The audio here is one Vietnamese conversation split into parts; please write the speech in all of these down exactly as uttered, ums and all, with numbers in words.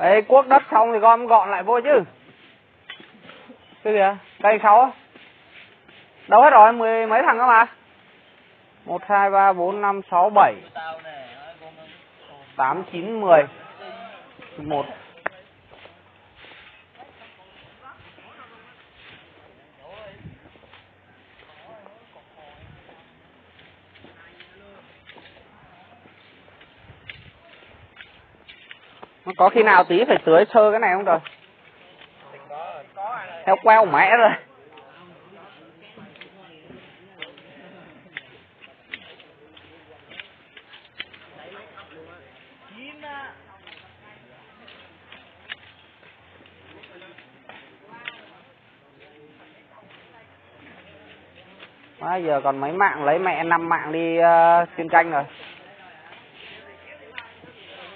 Đấy, cuốc đất xong thì con gọn lại vô chứ. Cái gì à? Cây sáu. Đâu hết rồi, mười mấy thằng đó mà. một, hai, ba, bốn, năm, sáu, bảy, tám, chín, mười, mười một. Có khi nào tí phải tưới sơ cái này không trời? Theo queo mẹ rồi. Quá giờ còn mấy mạng, lấy mẹ năm mạng đi uh, chuyên canh rồi.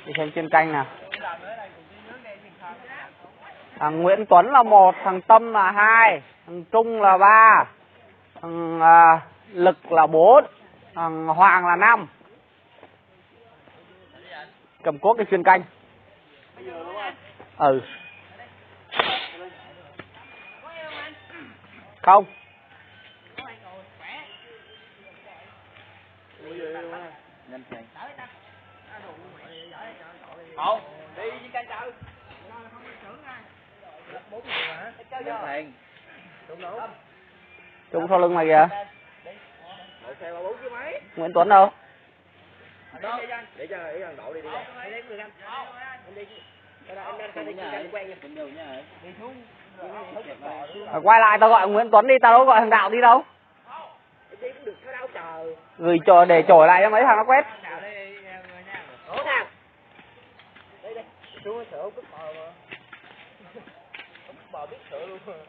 Đi xem chuyên canh nào. Thằng Nguyễn Tuấn là một, thằng Tâm là hai, thằng Trung là ba, thằng uh, Lực là bốn, thằng Hoàng là năm. Cầm cuốc cái chuyên canh. Ừ. Không. Không, đi với cây tự. Trung sau lưng mày kìa. Nguyễn Tuấn đâu? Để cho thằng Đậu đi đi. Quay lại tao gọi Nguyễn Tuấn đi, tao đâu gọi thằng Đạo đi đâu. Gửi cho để trổi lại cho mấy thằng nó quét. Chú sợ ông cứ bò mà. Ông cứ bò biết sợ luôn.